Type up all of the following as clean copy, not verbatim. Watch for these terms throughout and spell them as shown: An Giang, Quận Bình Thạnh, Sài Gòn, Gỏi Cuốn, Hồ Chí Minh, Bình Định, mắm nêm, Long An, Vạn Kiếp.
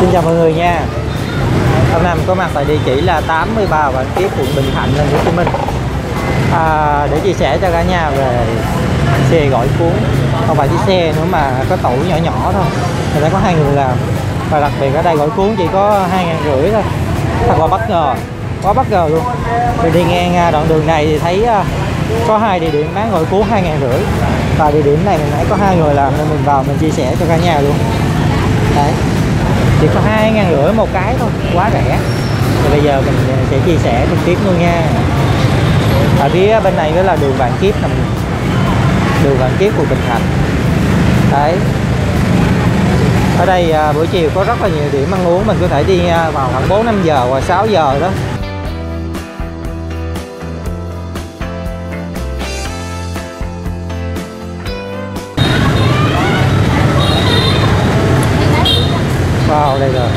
Xin chào mọi người nha. Hôm nay mình có mặt tại địa chỉ là 83 Vạn Kiếp, quận Bình Thạnh, thành phố Hồ Chí Minh, để chia sẻ cho cả nhà về xe gỏi cuốn. Không phải chiếc xe nữa mà có tủ nhỏ nhỏ thôi, người ta có hai người làm. Và đặc biệt ở đây gỏi cuốn chỉ có 2.500 thôi. Thật là bất ngờ, quá bất ngờ luôn. Mình đi ngang đoạn đường này thì thấy có hai địa điểm bán gỏi cuốn 2.500. Và địa điểm này mình nãy có hai người làm nên mình vào mình chia sẻ cho cả nhà luôn. Đấy, chỉ có 2.500 một cái thôi, quá rẻ. Thì bây giờ mình sẽ chia sẻ trực tiếp luôn nha. Ở phía bên này đó là đường Vạn Kiếp, nằm đường Vạn Kiếp của Bình Thạnh. Đấy, ở đây buổi chiều có rất là nhiều điểm ăn uống, mình có thể đi vào khoảng 4-5 giờ hoặc 6 giờ đó. Wow, đây rồi.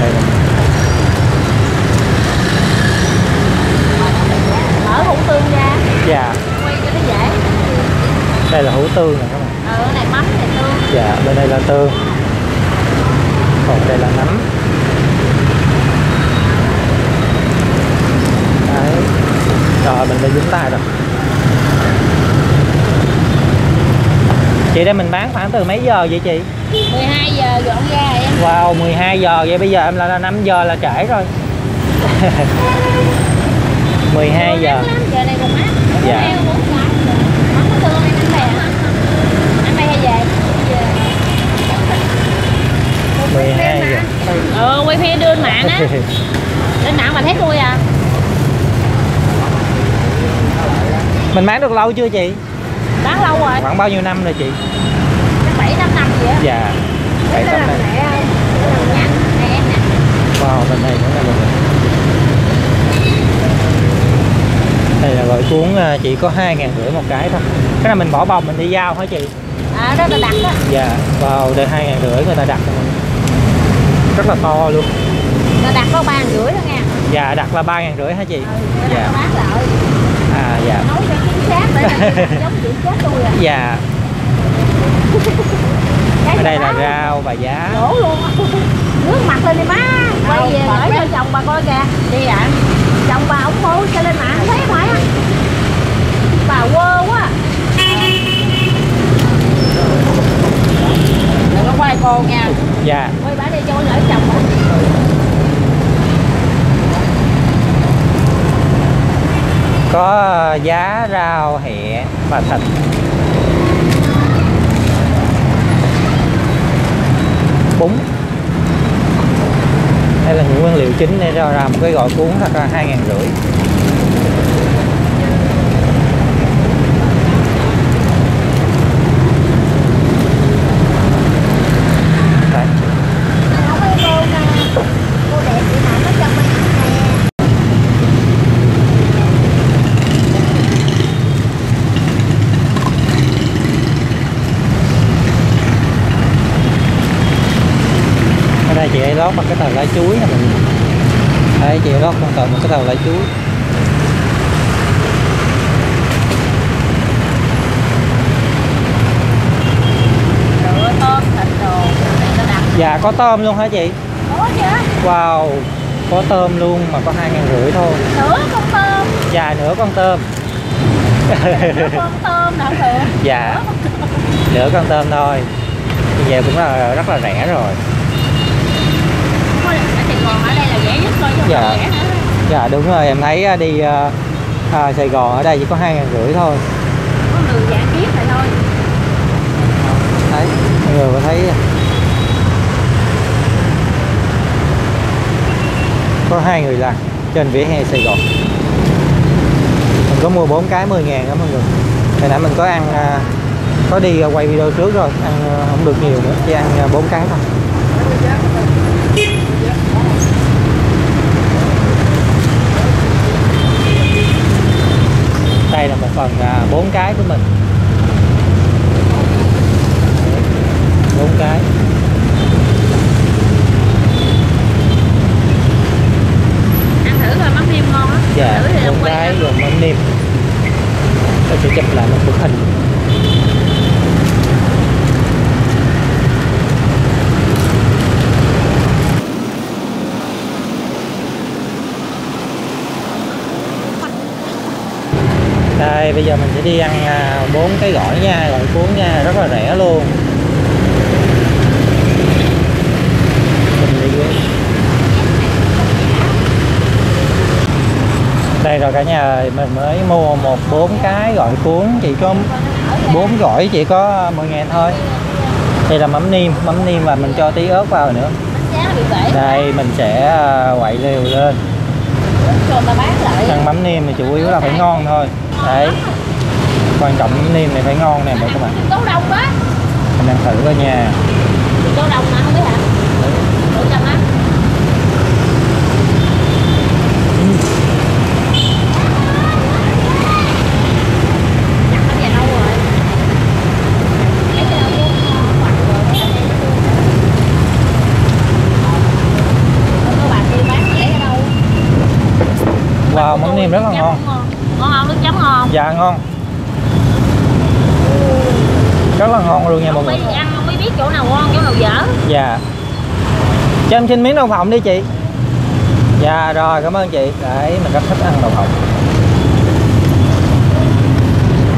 Đây. Mở hủ tương ra. Dạ. Quay cho nó dễ. Đây là hủ tương nè các bạn. Ở này mắm, này tương. Dạ, bên đây là tương. Còn đây là nấm. Đấy. Rồi mình đã dính tay rồi. Chị đây mình bán khoảng từ mấy giờ vậy chị? 12 giờ dọn ra em. Wow, 12 giờ vậy bây giờ em là 5 giờ là trễ rồi. 12 giờ. 5 giờ này còn mát. Dạ. Anh bay hay về? 12 giờ. Ừ, quay phim đưa lên mạng á. Lên mạng mà thấy tôi à. Mình bán được lâu chưa chị? Bán lâu rồi. Khoảng bao nhiêu năm rồi chị? 7-5 năm gì á. Dạ. 7-8 năm. Wow, bên này cũng là bên này. Đây là gỏi cuốn chỉ có 2.500 một cái thôi. Cái này mình bỏ bông mình đi giao hả chị? À, đó là đặt đó. Dạ. Wow, đây 2.500 người ta đặt rồi. Rất là to luôn. Người đặt có 3.500 thôi nha. Dạ, đặt là 3.500 hả chị? Ừ, dạ. Bán lại. À dạ. Nấu cho chính xác để giống chị chết tôi à. Dạ. Ở đây là rau và giá. Đổ luôn. Nước mặt lên đi má. Quay về gửi cho chồng bà coi kìa. Đi ạ. Chồng bà ổng môi cho lên mạng thấy không phải á. Bà quơ quá. Đừng có quay cô nha. Dạ. Quay bà đi cho bà gửi chồng bà. Có giá rau, hẹ và thịt. Bún. Đây là những nguyên liệu chính để ra một cái gỏi cuốn thật ra 2.500. Chị ấy lót bằng cái tàu lá chuối nè mình. Đấy, chị ấy lót bằng một cái tàu lá chuối. Rồi, tôm, thịt đồ. Dạ, có tôm luôn hả chị? Có chứ. Wow, có tôm luôn mà có 2.500 thôi. Nửa con tôm. Dạ, nửa con tôm. Nửa con tôm nè thường. Dạ, nửa con tôm thôi. Thì giờ cũng là rất là rẻ rồi. Còn ở đây là rẻ nhất thôi chứ không dạ. Rẻ nữa. Dạ đúng rồi, em thấy đi Sài Gòn ở đây chỉ có 2.500 thôi. Có người giả kiếp này thôi. Đấy, mọi người có thấy có hai người làm trên vỉa hè Sài Gòn. Mình có mua 4 cái 10.000 đó mọi người. Hồi nãy mình có ăn, có đi quay video trước rồi, ăn không được nhiều nữa, chỉ ăn 4 cái thôi. Đây là một phần 4 cái của mình. 4 cái. Ăn thử coi mắm nêm ngon á. Dạ, thử thì 4 cái gồm mắm nêm. Tôi sẽ chụp lại một bức hình. đây. Bây giờ mình sẽ đi ăn 4 cái gỏi nha, gỏi cuốn nha, rất là rẻ luôn. Đây rồi cả nhà, mình mới mua 4 cái gỏi cuốn, chỉ có 4 gỏi chỉ có 10.000 thôi. Đây là mắm nêm và mình cho tí ớt vào nữa. Đây mình sẽ quậy liều lên. Ăn mắm nêm thì chủ yếu là phải ngon thôi. Đấy, quan trọng mắm nêm này phải ngon nè các bạn. Mình ăn thử ở nhà. Wow, mắm nêm rất là ngon. Ngon không? Nước chấm ngon. Dạ ngon. Rất là ngon luôn nha mọi người. Ăn không biết chỗ nào ngon, chỗ nào dở. Dạ. Cho em xin miếng đậu phộng đi chị. Dạ rồi, cảm ơn chị. Đấy, mình rất thích ăn đậu phộng.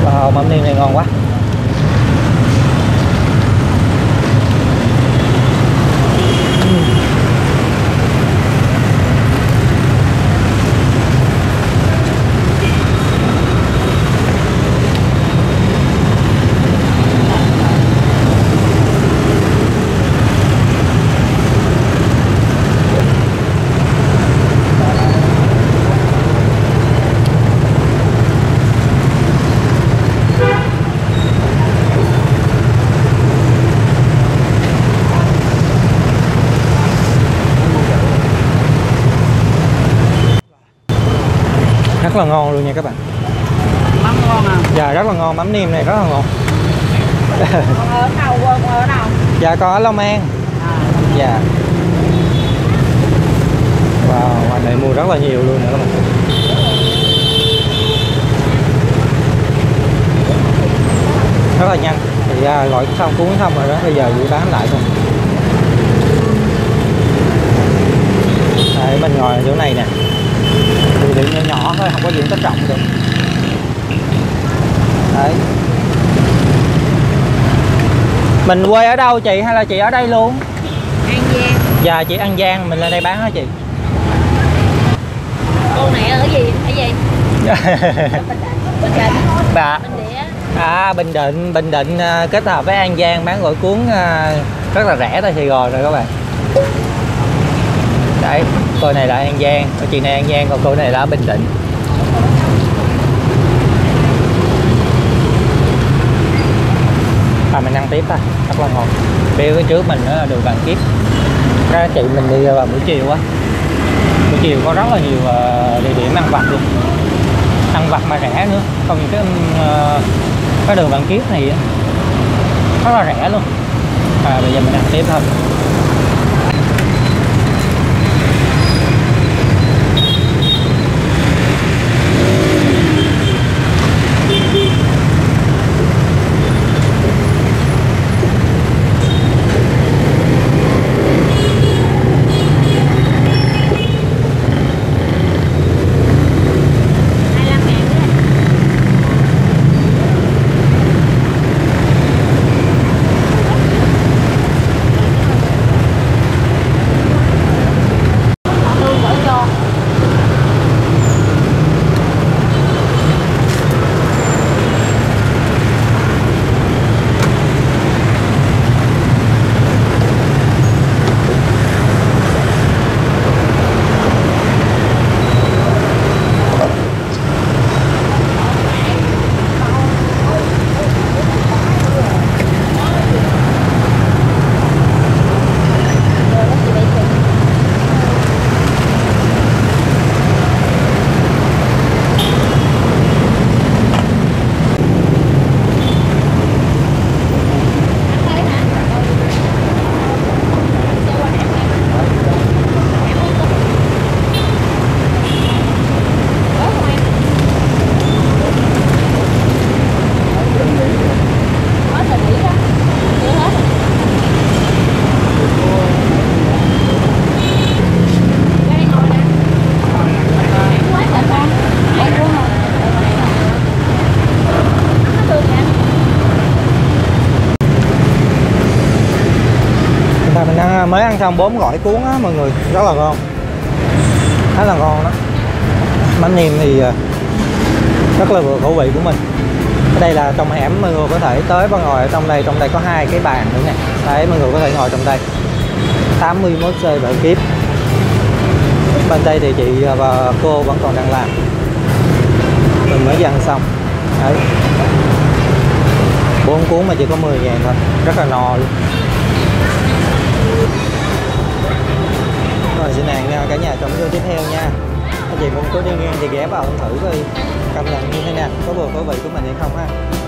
Wow, mắm nêm này ngon quá. Rất là ngon luôn nha các bạn. Mắm ngon à? Dạ rất là ngon, mắm nêm này rất là ngon. Còn ở đâu, ở đâu? Dạ còn ở Long An. À. Dạ. Wow, ngoài này mua rất là nhiều luôn nữa các bạn. Rất là nhanh. Thì gọi xong cuốn xong rồi đó, bây giờ dự bán lại thôi. Đấy, mình ngồi chỗ này nè. Thì nhỏ nhỏ thôi, không có diện tích rộng được. Đấy. Mình quê ở đâu chị, hay là chị ở đây luôn? An Giang. Dạ chị An Giang, mình lên đây bán hả chị? Cô này ở gì? Ở gì? Bình Định. Dạ. À Bình Định kết hợp với An Giang bán gỏi cuốn rất là rẻ tại Sài Gòn rồi các bạn. Đấy, cô này là An Giang, cô chị này An Giang, còn cô này là Bình Định. À mình ăn tiếp ta, rất là ngon. Phía trước mình đó là đường Vạn Kiếp. Các chị mình đi vào buổi chiều á. Buổi chiều có rất là nhiều địa điểm ăn vặt luôn. Ăn vặt mà rẻ nữa. Còn những cái đường Vạn Kiếp này rất là rẻ luôn. À bây giờ mình ăn tiếp thôi. xong 4 gỏi cuốn á mọi người, rất là ngon, khá là ngon đó. Mắm nêm thì rất là vừa khẩu vị của mình. Ở đây là trong hẻm, mọi người có thể tới và ngồi ở trong đây. Trong đây có 2 cái bàn nữa nè, đấy mọi người có thể ngồi trong đây. 81C Vạn Kiếp. Bên đây thì chị và cô vẫn còn đang làm, mình mới dặn xong. Đấy, 4 cuốn mà chỉ có 10.000 thôi, rất là no luôn. Rồi xin hẹn cả nhà trong video tiếp theo nha. Anh chị cũng có đi ngang thì ghé vào thử coi cảm nhận như thế nào, có vừa khẩu vị của mình hay không ha.